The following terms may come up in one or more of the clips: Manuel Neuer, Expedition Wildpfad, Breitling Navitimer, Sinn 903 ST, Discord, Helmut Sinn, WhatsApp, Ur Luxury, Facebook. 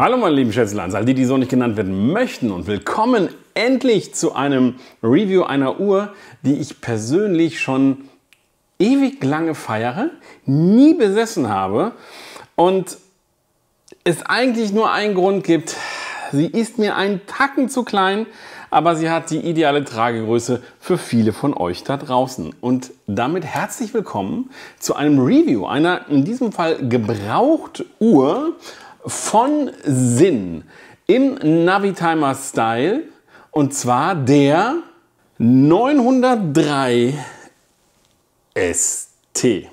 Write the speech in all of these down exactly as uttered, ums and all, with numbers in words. Hallo meine lieben Schätzleins, all die, die so nicht genannt werden möchten, und willkommen endlich zu einem Review einer Uhr, die ich persönlich schon ewig lange feiere, nie besessen habe und es eigentlich nur einen Grund gibt. Sie ist mir einen Tacken zu klein, aber sie hat die ideale Tragegröße für viele von euch da draußen. Und damit herzlich willkommen zu einem Review einer in diesem Fall Gebraucht-Uhr von Sinn im Navitimer Style, und zwar der neunhundertdrei S T.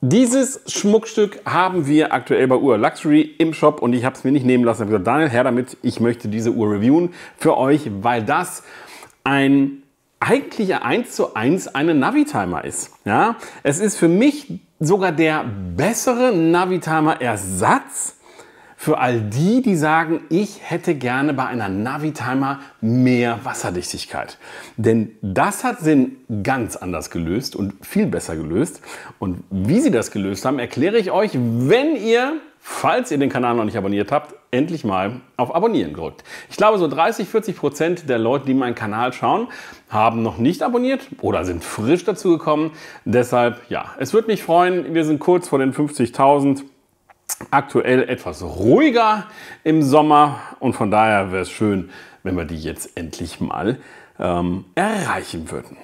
Dieses Schmuckstück haben wir aktuell bei Ur Luxury im Shop und ich habe es mir nicht nehmen lassen. Ich habe gesagt, Daniel, her damit, ich möchte diese Uhr reviewen für euch, weil das ein eigentlich eins zu eins eine Navitimer ist. Ja? Es ist für mich sogar der bessere Navitimer-Ersatz für all die, die sagen, ich hätte gerne bei einer Navitimer mehr Wasserdichtigkeit. Denn das hat Sinn ganz anders gelöst und viel besser gelöst. Und wie sie das gelöst haben, erkläre ich euch, wenn ihr, falls ihr den Kanal noch nicht abonniert habt, endlich mal auf Abonnieren drückt. Ich glaube, so dreißig, vierzig Prozent der Leute, die meinen Kanal schauen, haben noch nicht abonniert oder sind frisch dazu gekommen. Deshalb, ja, es würde mich freuen, wir sind kurz vor den fünfzigtausend. Aktuell etwas ruhiger im Sommer und von daher wäre es schön, wenn wir die jetzt endlich mal ähm, erreichen würden.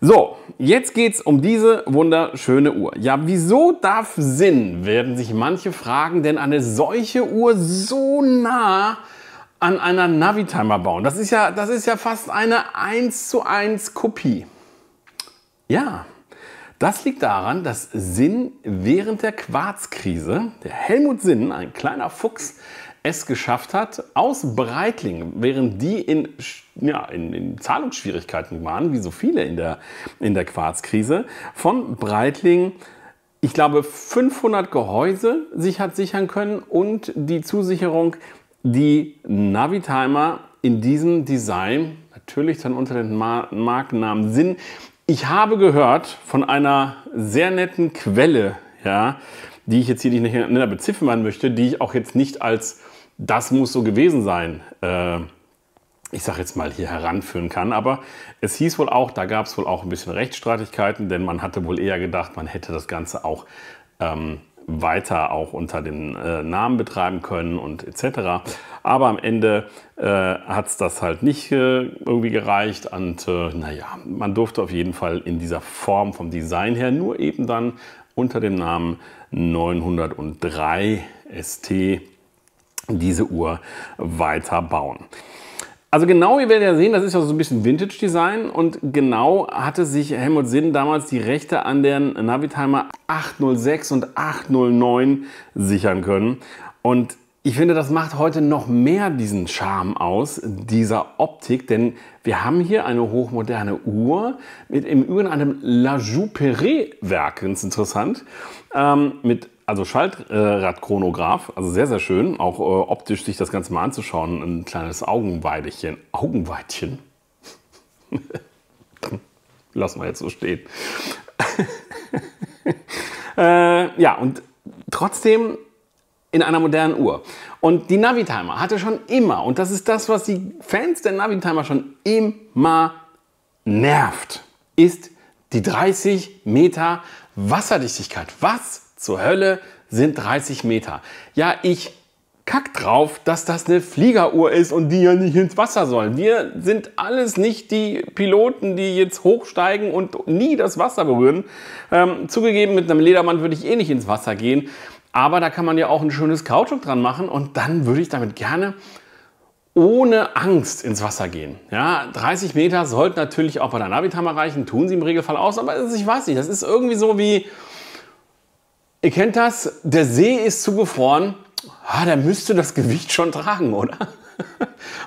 So, jetzt geht es um diese wunderschöne Uhr. Ja, wieso darf Sinn, werden sich manche fragen, denn eine solche Uhr so nah an einer Navitimer bauen? Das ist ja, das ist ja fast eine eins zu eins Kopie. Ja. Das liegt daran, dass Sinn während der Quarzkrise, der Helmut Sinn, ein kleiner Fuchs, es geschafft hat, aus Breitling, während die in, ja, in, in Zahlungsschwierigkeiten waren, wie so viele in der, in der Quarzkrise, von Breitling, ich glaube, fünfhundert Gehäuse sich hat sichern können und die Zusicherung, die Navitimer in diesem Design, natürlich dann unter dem Markennamen Sinn. Ich habe gehört von einer sehr netten Quelle, ja, die ich jetzt hier nicht näher beziffern möchte, die ich auch jetzt nicht als das muss so gewesen sein, äh, ich sage jetzt mal hier heranführen kann. Aber es hieß wohl auch, da gab es wohl auch ein bisschen Rechtsstreitigkeiten, denn man hatte wohl eher gedacht, man hätte das Ganze auch ähm, weiter auch unter dem äh, Namen betreiben können und et cetera. Aber am Ende äh, hat es das halt nicht äh, irgendwie gereicht und äh, naja, man durfte auf jeden Fall in dieser Form vom Design her nur eben dann unter dem Namen neunhundertdrei S T diese Uhr weiter bauen. Also genau, ihr werdet ja sehen, das ist ja so ein bisschen Vintage-Design und genau hatte sich Helmut Sinn damals die Rechte an den Navitimer achthundertsechs und achthundertneun sichern können. Und ich finde, das macht heute noch mehr diesen Charme aus, dieser Optik, denn wir haben hier eine hochmoderne Uhr mit im Übrigen einem La Jouperie-Werk, ganz interessant, ähm, mit also Schaltradchronograph, also sehr, sehr schön, auch äh, optisch sich das Ganze mal anzuschauen, ein kleines Augenweidchen, Augenweidchen, lassen wir jetzt so stehen. äh, ja, und trotzdem in einer modernen Uhr. Und die Navitimer hatte schon immer, und das ist das, was die Fans der Navitimer schon immer nervt, ist die dreißig Meter Wasserdichtigkeit. Was zur Hölle sind dreißig Meter. Ja, ich kack drauf, dass das eine Fliegeruhr ist und die ja nicht ins Wasser sollen. Wir sind alles nicht die Piloten, die jetzt hochsteigen und nie das Wasser berühren. Ähm, zugegeben, mit einem Lederband würde ich eh nicht ins Wasser gehen. Aber da kann man ja auch ein schönes Kautschuk dran machen und dann würde ich damit gerne ohne Angst ins Wasser gehen. Ja, dreißig Meter sollten natürlich auch bei der Navitimer reichen, tun sie im Regelfall aus, aber ich weiß nicht, das ist irgendwie so wie... Ihr kennt das, der See ist zugefroren, ah, der müsste das Gewicht schon tragen, oder?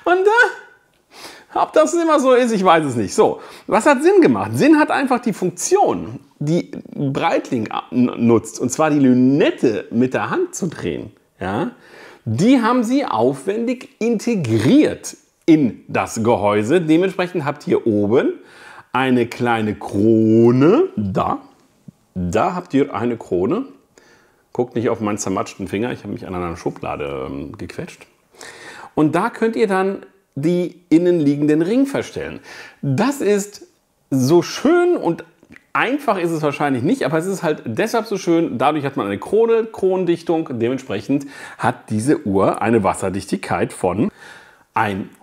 Und äh, ob das immer so ist, ich weiß es nicht. So, was hat Sinn gemacht? Sinn hat einfach die Funktion, die Breitling nutzt, und zwar die Lünette mit der Hand zu drehen. Ja? Die haben sie aufwendig integriert in das Gehäuse. Dementsprechend habt ihr oben eine kleine Krone, da, da habt ihr eine Krone. Guckt nicht auf meinen zermatschten Finger, ich habe mich an einer Schublade ähm, gequetscht. Und da könnt ihr dann die innenliegenden Ringe verstellen. Das ist so schön und einfach ist es wahrscheinlich nicht, aber es ist halt deshalb so schön. Dadurch hat man eine Krone, Kronendichtung. Dementsprechend hat diese Uhr eine Wasserdichtigkeit von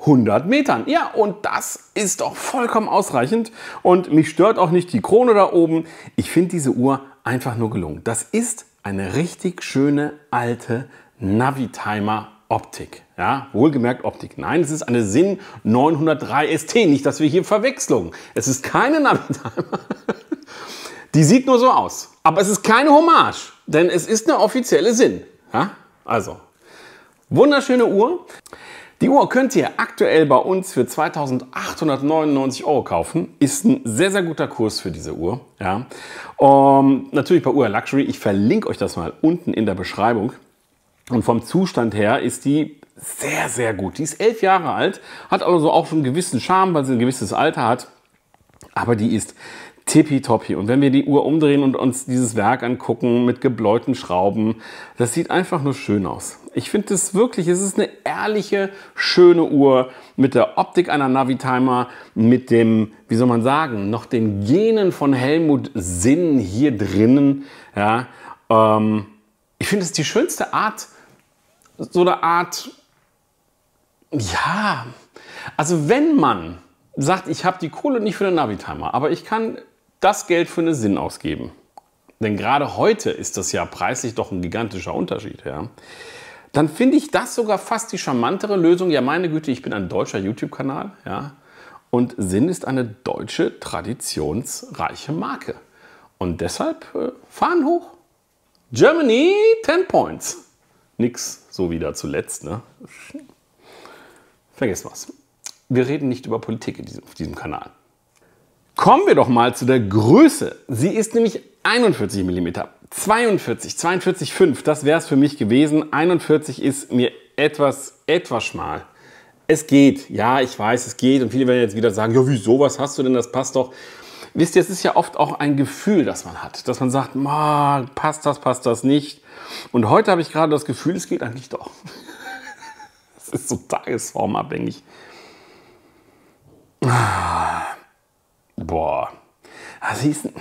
hundert Metern. Ja, und das ist doch vollkommen ausreichend. Und mich stört auch nicht die Krone da oben. Ich finde diese Uhr einfach nur gelungen. Das ist eine richtig schöne alte Navitimer Optik. Ja, wohlgemerkt Optik. Nein, es ist eine Sinn neunhundertdrei S T. Nicht, dass wir hier Verwechslungen. Es ist keine Navitimer. Die sieht nur so aus. Aber es ist keine Hommage, denn es ist eine offizielle Sinn. Ja, also, wunderschöne Uhr. Die Uhr könnt ihr aktuell bei uns für zweitausendachthundertneunundneunzig Euro kaufen. Ist ein sehr, sehr guter Kurs für diese Uhr. Ja. Um, natürlich bei Ur Luxury. Ich verlinke euch das mal unten in der Beschreibung. Und vom Zustand her ist die sehr, sehr gut. Die ist elf Jahre alt, hat also auch schon einen gewissen Charme, weil sie ein gewisses Alter hat. Aber die ist tippitoppi. Und wenn wir die Uhr umdrehen und uns dieses Werk angucken mit gebläuten Schrauben, das sieht einfach nur schön aus. Ich finde es wirklich, es ist eine ehrliche, schöne Uhr mit der Optik einer Navitimer, mit dem, wie soll man sagen, noch den Genen von Helmut Sinn hier drinnen. Ja, ähm, ich finde es die schönste Art, so eine Art, ja, also wenn man sagt, ich habe die Kohle nicht für eine Navitimer, aber ich kann das Geld für eine Sinn ausgeben. Denn gerade heute ist das ja preislich doch ein gigantischer Unterschied. Ja. Dann finde ich das sogar fast die charmantere Lösung. Ja, meine Güte, ich bin ein deutscher YouTube-Kanal. Ja. Und Sinn ist eine deutsche, traditionsreiche Marke. Und deshalb äh, fahren hoch. Germany, ten points. Nix so wieder zuletzt. Ne? Vergesst was. Wir reden nicht über Politik in diesem, auf diesem Kanal. Kommen wir doch mal zu der Größe. Sie ist nämlich einundvierzig Millimeter, zweiundvierzig, zweiundvierzig Komma fünf. Das wäre es für mich gewesen. einundvierzig ist mir etwas, etwas schmal. Es geht. Ja, ich weiß, es geht. Und viele werden jetzt wieder sagen, ja, wieso, was hast du denn? Das passt doch. Wisst ihr, es ist ja oft auch ein Gefühl, das man hat. Dass man sagt, man, passt das, passt das nicht. Und heute habe ich gerade das Gefühl, es geht eigentlich doch. Es ist so tagesformabhängig. Boah, sie ist ein,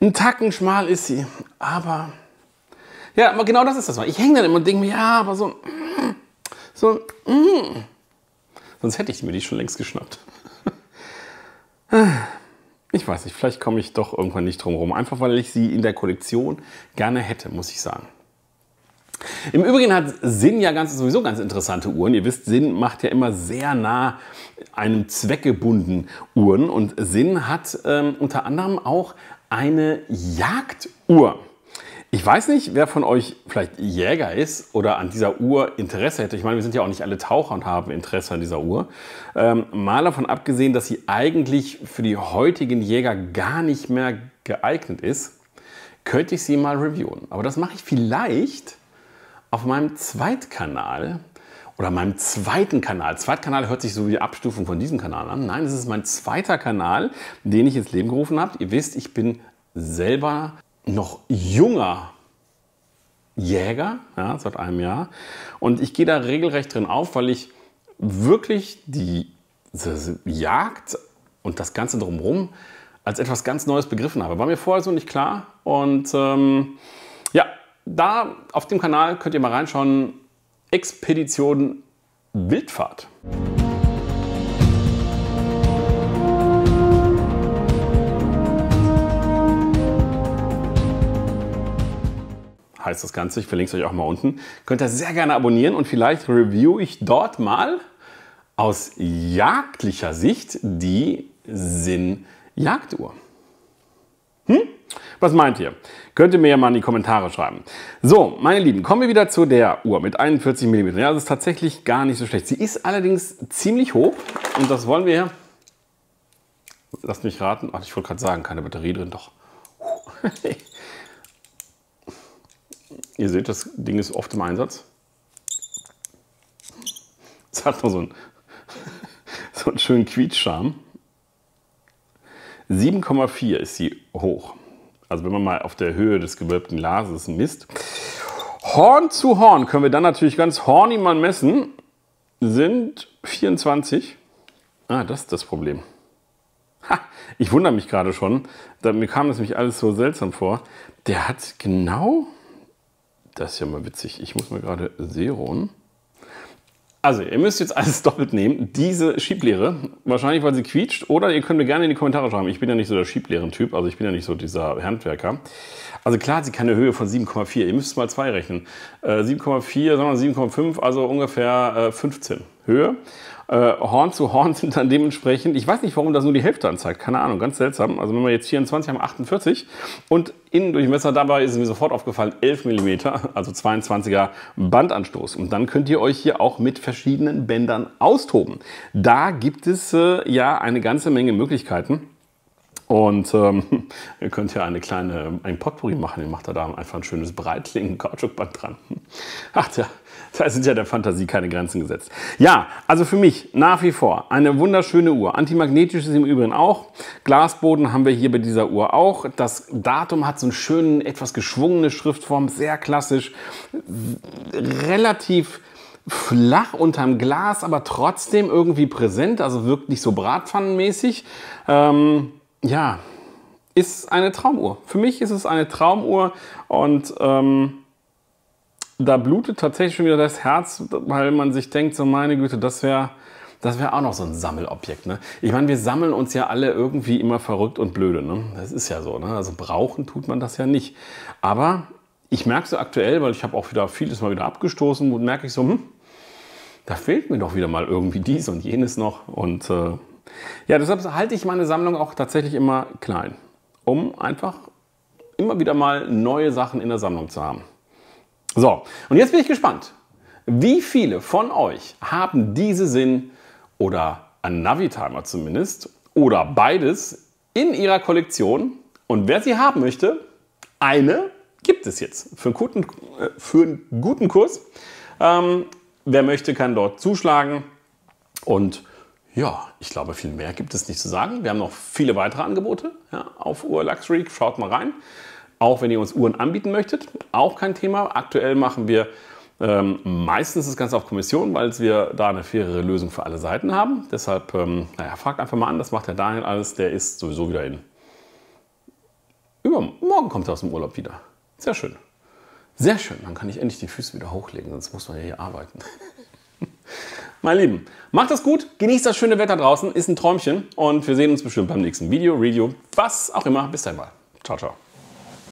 ein Tacken schmal ist sie, aber ja, aber genau das ist das mal. Ich hänge dann immer und denke mir, ja, aber so, so, mm. Sonst hätte ich mir die schon längst geschnappt. Ich weiß nicht, vielleicht komme ich doch irgendwann nicht drum rum, einfach weil ich sie in der Kollektion gerne hätte, muss ich sagen. Im Übrigen hat Sinn ja ganz, sowieso ganz interessante Uhren. Ihr wisst, Sinn macht ja immer sehr nah einem Zweck gebunden Uhren. Und Sinn hat ähm, unter anderem auch eine Jagduhr. Ich weiß nicht, wer von euch vielleicht Jäger ist oder an dieser Uhr Interesse hätte. Ich meine, wir sind ja auch nicht alle Taucher und haben Interesse an dieser Uhr. Ähm, mal davon abgesehen, dass sie eigentlich für die heutigen Jäger gar nicht mehr geeignet ist, könnte ich sie mal reviewen. Aber das mache ich vielleicht auf meinem Zweitkanal oder meinem zweiten Kanal. Zweitkanal hört sich so wie die Abstufung von diesem Kanal an. Nein, es ist mein zweiter Kanal, den ich ins Leben gerufen habe. Ihr wisst, ich bin selber noch junger Jäger, ja, seit einem Jahr. Und ich gehe da regelrecht drin auf, weil ich wirklich die, die Jagd und das Ganze drumherum als etwas ganz Neues begriffen habe. War mir vorher so nicht klar. Und ähm, ja, da auf dem Kanal könnt ihr mal reinschauen, Expedition Wildpfad. Heißt das Ganze, ich verlinke es euch auch mal unten. Könnt ihr sehr gerne abonnieren und vielleicht review ich dort mal aus jagdlicher Sicht die Sinn Jagduhr. Hm? Was meint ihr? Könnt ihr mir ja mal in die Kommentare schreiben. So, meine Lieben, kommen wir wieder zu der Uhr mit einundvierzig Millimeter. Ja, das ist tatsächlich gar nicht so schlecht. Sie ist allerdings ziemlich hoch und das wollen wir ja. Lasst mich raten. Ach, ich wollte gerade sagen, keine Batterie drin, doch. Ihr seht, das Ding ist oft im Einsatz. Es hat nur so einen, so einen schönen Quietschscharm. sieben Komma vier ist sie hoch. Also wenn man mal auf der Höhe des gewölbten Glases misst. Horn zu Horn können wir dann natürlich ganz horny mal messen. Sind vierundzwanzig. Ah, das ist das Problem. Ha, ich wundere mich gerade schon. Da, mir kam das nämlich alles so seltsam vor. Der hat genau... Das ist ja mal witzig. Ich muss mir gerade Seron. Also, ihr müsst jetzt alles doppelt nehmen. Diese Schieblehre, wahrscheinlich, weil sie quietscht. Oder ihr könnt mir gerne in die Kommentare schreiben. Ich bin ja nicht so der Schieblehren-Typ. Also, ich bin ja nicht so dieser Handwerker. Also, klar hat sie keine Höhe von sieben Komma vier. Ihr müsst mal zwei rechnen. Äh, sieben Komma vier, sagen wir sieben Komma fünf, also ungefähr äh, fünfzehn Höhe. Äh, Horn zu Horn sind dann dementsprechend, ich weiß nicht, warum das nur die Hälfte anzeigt, keine Ahnung, ganz seltsam. Also wenn wir jetzt vierundzwanzig haben, achtundvierzig und Innendurchmesser dabei ist mir sofort aufgefallen, elf Millimeter, also zweiundzwanziger Bandanstoß. Und dann könnt ihr euch hier auch mit verschiedenen Bändern austoben. Da gibt es äh, ja eine ganze Menge Möglichkeiten. Und ähm, ihr könnt ja eine kleine, ein Potpourri machen, ihr macht da, da einfach ein schönes Breitling Kautschukband dran. Ach tja, da sind ja der Fantasie keine Grenzen gesetzt. Ja, also für mich nach wie vor eine wunderschöne Uhr. Antimagnetisch ist im Übrigen auch. Glasboden haben wir hier bei dieser Uhr auch. Das Datum hat so einen schönen, etwas geschwungene Schriftform, sehr klassisch, relativ flach unterm Glas, aber trotzdem irgendwie präsent, also wirkt nicht so bratpfannenmäßig. Ähm, Ja, ist eine Traumuhr. Für mich ist es eine Traumuhr und ähm, da blutet tatsächlich schon wieder das Herz, weil man sich denkt, so meine Güte, das wäre das wär auch noch so ein Sammelobjekt. Ne? Ich meine, wir sammeln uns ja alle irgendwie immer verrückt und blöde. Ne? Das ist ja so. Ne? Also brauchen tut man das ja nicht. Aber ich merke so aktuell, weil ich habe auch wieder vieles mal wieder abgestoßen und merke ich so, hm, da fehlt mir doch wieder mal irgendwie dies und jenes noch und... Äh, ja, deshalb halte ich meine Sammlung auch tatsächlich immer klein, um einfach immer wieder mal neue Sachen in der Sammlung zu haben. So, und jetzt bin ich gespannt. Wie viele von euch haben diese Sinn oder einen Navitimer zumindest oder beides in ihrer Kollektion? Und wer sie haben möchte, eine gibt es jetzt für einen guten, für einen guten Kurs. Ähm, wer möchte, kann dort zuschlagen und... Ja, ich glaube, viel mehr gibt es nicht zu sagen. Wir haben noch viele weitere Angebote ja, auf Ur Luxury. Schaut mal rein. Auch wenn ihr uns Uhren anbieten möchtet, auch kein Thema. Aktuell machen wir ähm, meistens das Ganze auf Kommission, weil wir da eine fairere Lösung für alle Seiten haben. Deshalb, ähm, naja, fragt einfach mal an. Das macht der Daniel alles. Der ist sowieso wieder in. Übermorgen kommt er aus dem Urlaub wieder. Sehr schön. Sehr schön. Dann kann ich endlich die Füße wieder hochlegen, sonst muss man ja hier arbeiten. Meine Lieben, macht das gut, genießt das schöne Wetter draußen, ist ein Träumchen und wir sehen uns bestimmt beim nächsten Video, Review, was auch immer. Bis dahin mal. Ciao, ciao.